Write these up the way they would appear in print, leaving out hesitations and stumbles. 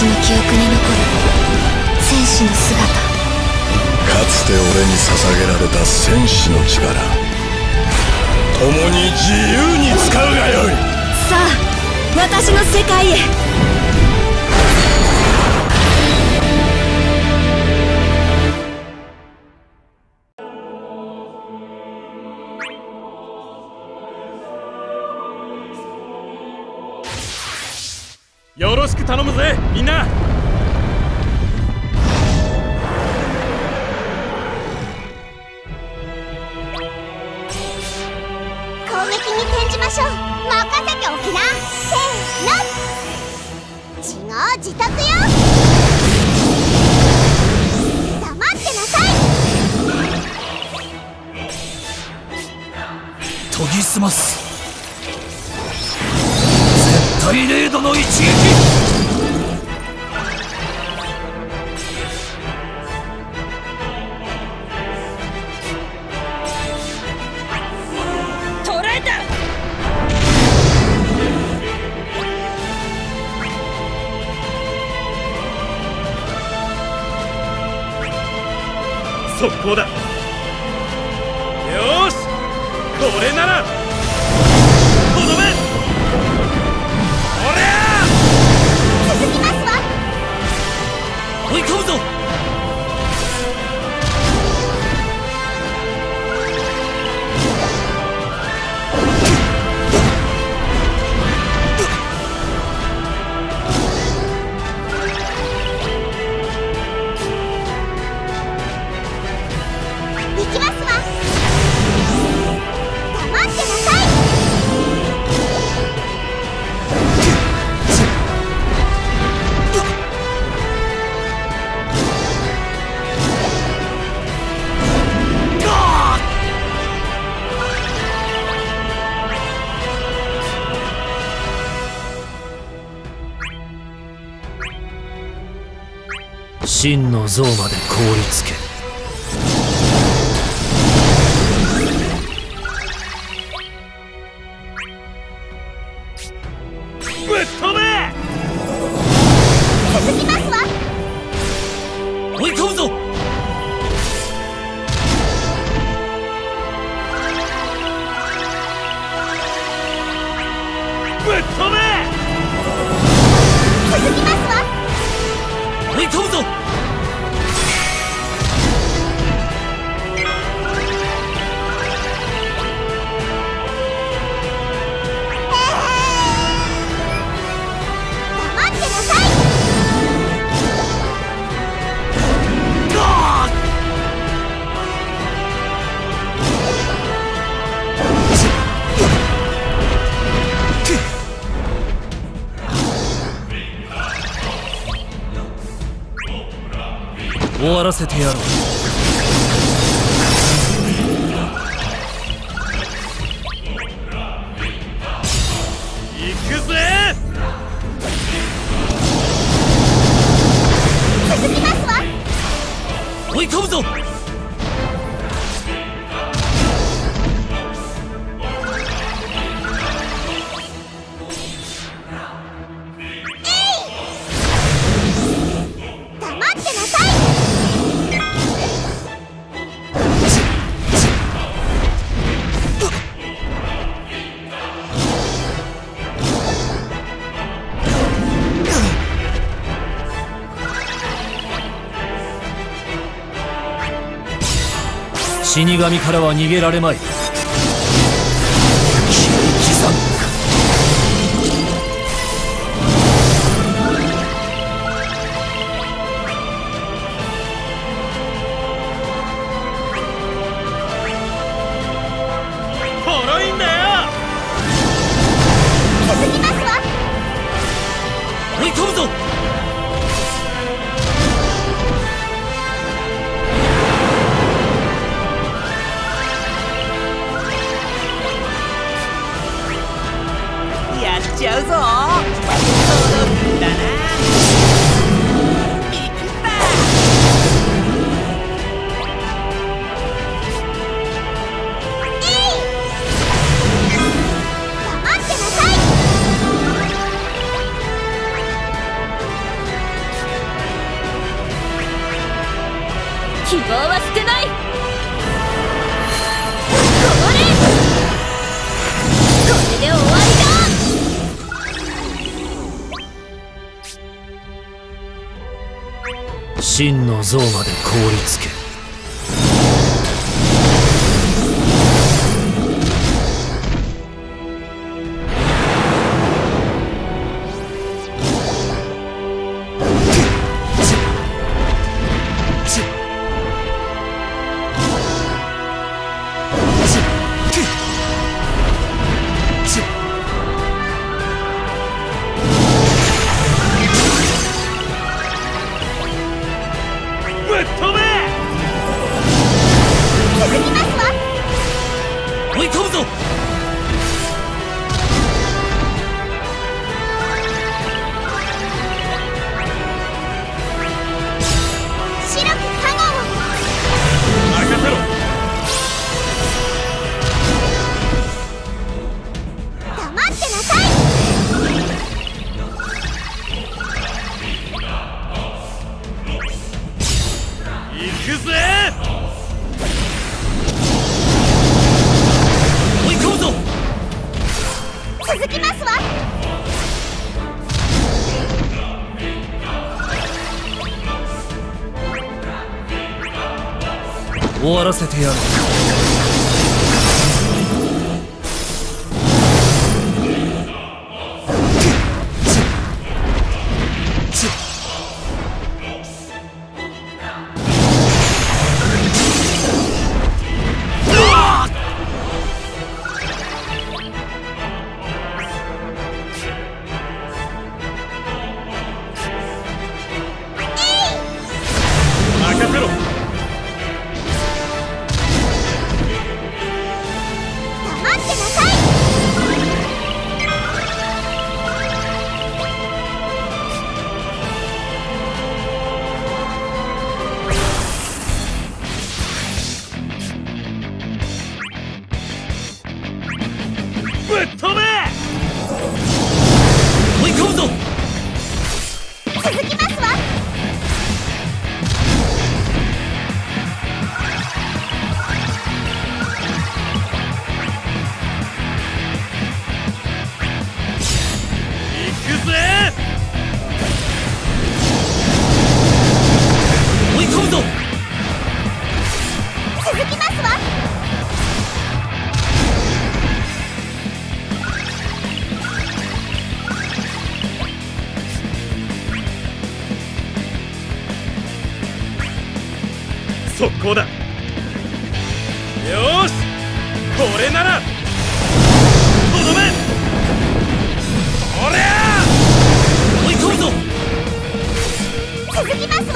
私の記憶に残る戦士の姿。かつて俺に捧げられた戦士の力、共に自由に使うがよい。さあ、私の世界へ。よろしく頼むぜ、みんな。攻撃に転じましょう。任せておきな。せーの、自業自得よ。黙ってなさい。研ぎ澄ます。最零度の一撃。捕らえた。速攻だ。よし、これならとどめ。追い込むぞ。行きますわ。黙ってなさい。真の像まで凍りつけ。ぶっ飛べ。続きますわ。追い込むぞ。ぶっ飛べ。続きますわ。追い込むぞ。終わらせてやろう。死神からは逃げられまい。脆いんだよ。削りますわ。追い込むぞ。行っちゃうぞ。届くんだな。行くんだ。黙ってなさい。希望は捨てない。これで終わりだ。真の像まで凍りつけ。終わらせてやる。任せろ。速攻だ。よーし、これならとどめ。おりゃー、追い込むぞ。続きますわ。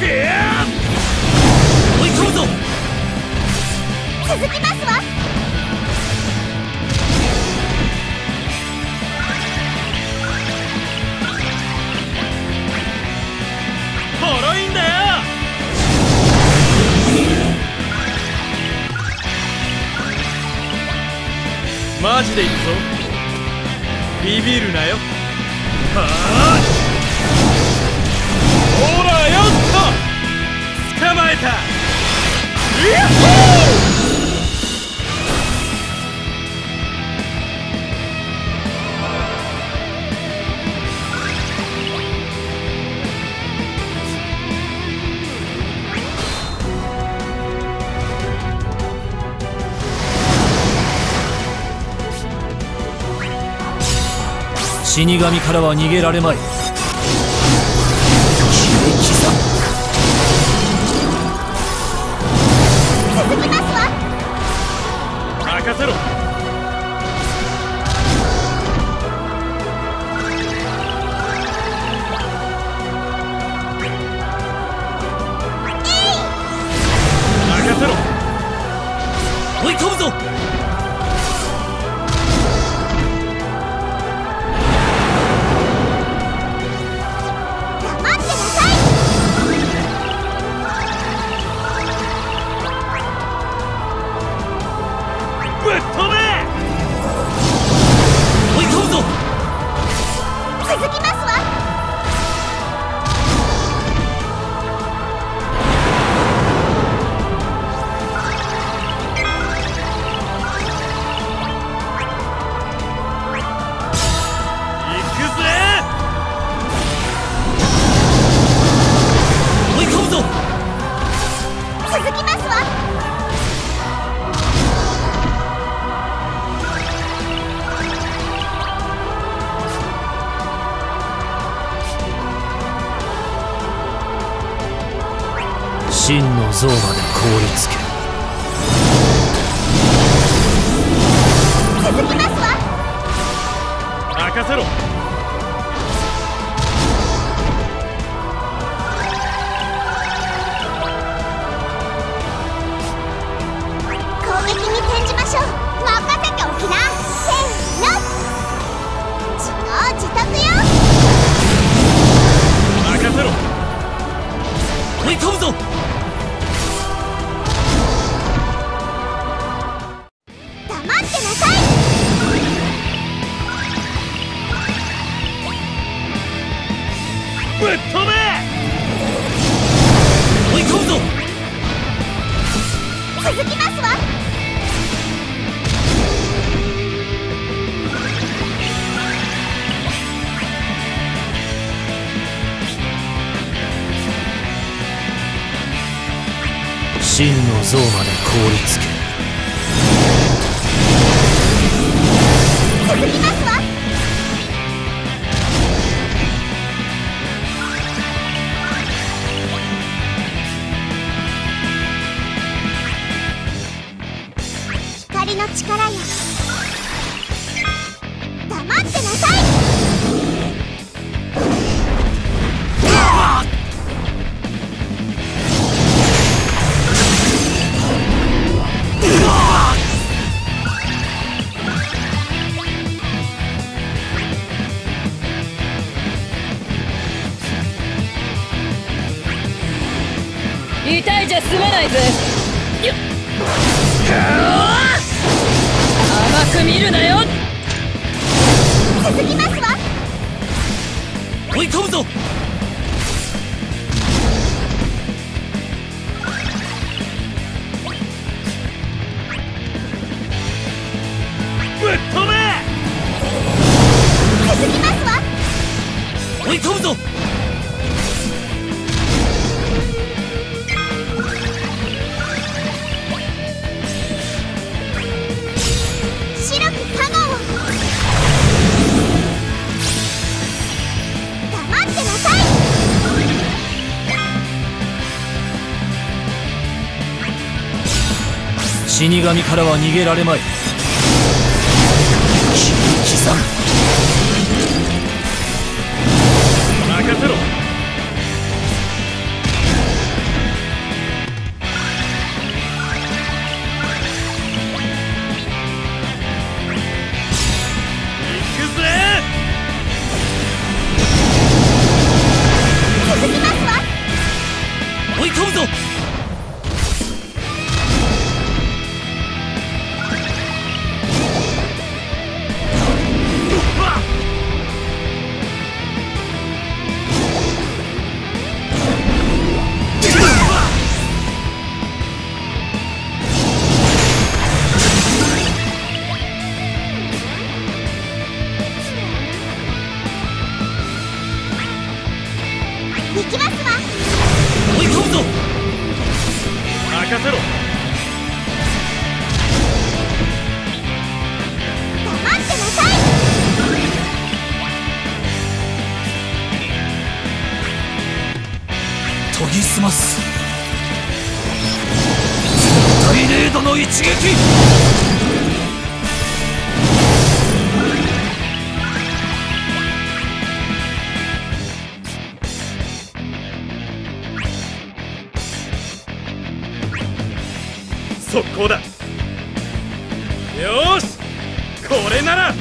でやー、追い込むぞ。続きますわ。マジでいくぞ。ビビるなよ。はーい、ほらよっと捕まえた。やっ死神からは逃げられまい。続きますわ。任せろ。任せろ。追い込むぞ。飛べ！続きますわ。真の像まで凍りつける。続きますわ。任せろ。攻撃に転じましょう。任せておきな。せーの。自業自得よ。任せろ。追い込むぞ。真の像まで凍りつける。続きますわ。光の力や。黙ってなさい。痛いじゃ済まないぜ。甘く見るなよ。続きますわ。追い込むぞ。ぶっ飛べ。続きますわ。追い込むぞ。死神からは逃げられまい。切り刻む。任せろ。行くぜ。続きますわ。追い込むぞ。行きますわ。追い込むぞ。任せろ。黙ってなさい。研ぎ澄ます絶対レードの一撃。速攻だ。よし、これならと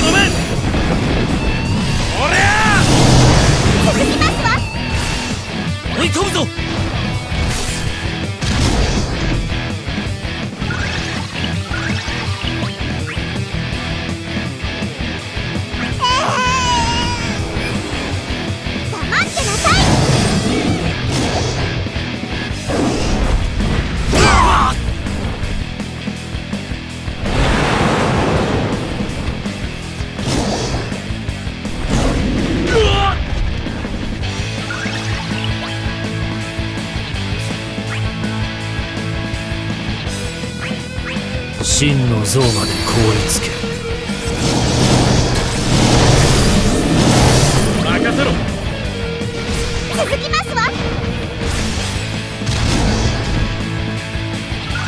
どめ。おりゃ。続きますわ。追い込むぞ。真の像まで凍りつける。任せろ。続きますわ。続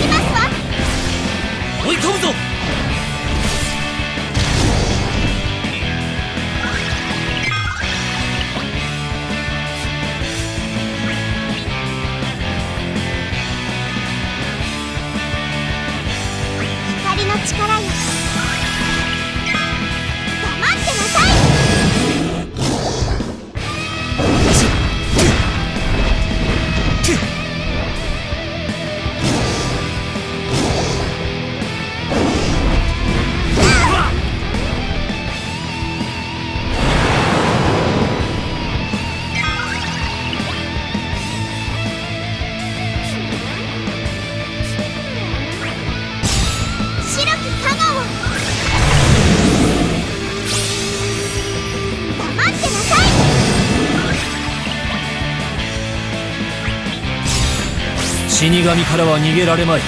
きますわ。追い込むぞ。死神からは逃げられまい。行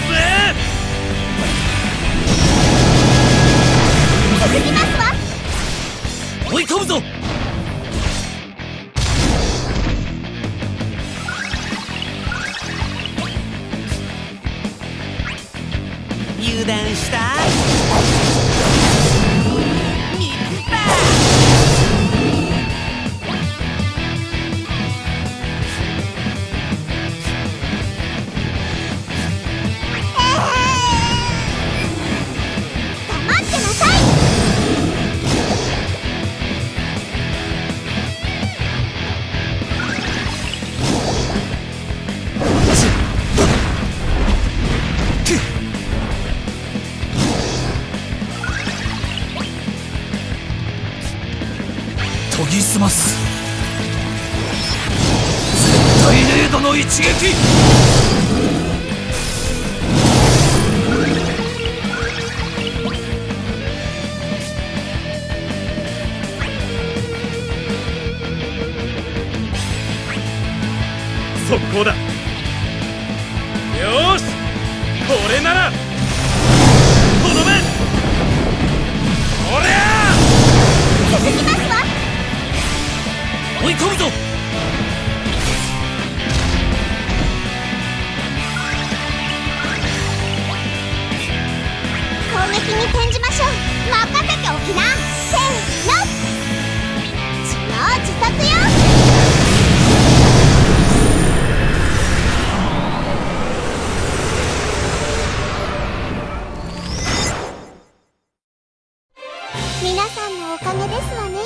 くぜ。続きますわ。追い込むぞ。油断した。肉だ。黙ってなさい。研ぎ澄ます絶対レードの一撃。速攻だ。よし、これならとどめ。おりゃ続きますわ。追い込むぞ。攻撃に転じましょう。任せておきな。せーの、自業自得よ。皆さんのおかげですわね。